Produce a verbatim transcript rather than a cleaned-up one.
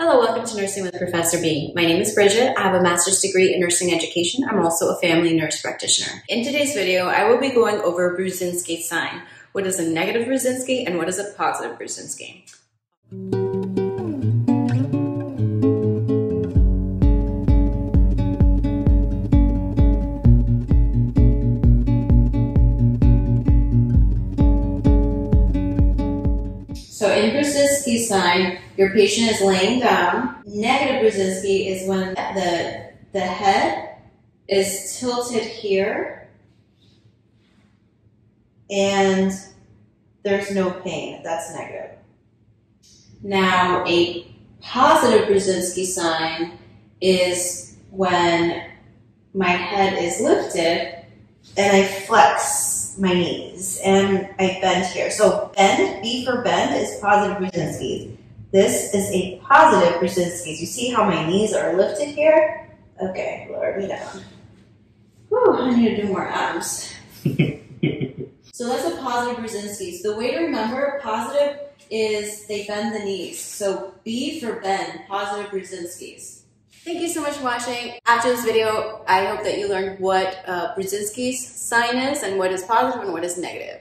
Hello, welcome to Nursing with Professor B. My name is Bridget. I have a master's degree in nursing education. I'm also a family nurse practitioner. In today's video, I will be going over Brudzinski sign. What is a negative Brudzinski and what is a positive Brudzinski? So in Brudzinski sign, your patient is laying down. Negative Brudzinski is when the, the head is tilted here and there's no pain. That's negative. Now, a positive Brudzinski sign is when my head is lifted and I flex my knees and I bend here. So bend, B for bend, is positive Brudzinski. This is a positive Brudzinski. You see how my knees are lifted here? Okay, lower me down. Whew, I need to do more abs. So that's a positive Brudzinski. The way to remember positive is they bend the knees. So B for bend, positive Brudzinski. Thank you so much for watching. After this video, I hope that you learned what uh, Brudzinski's sign is and what is positive and what is negative.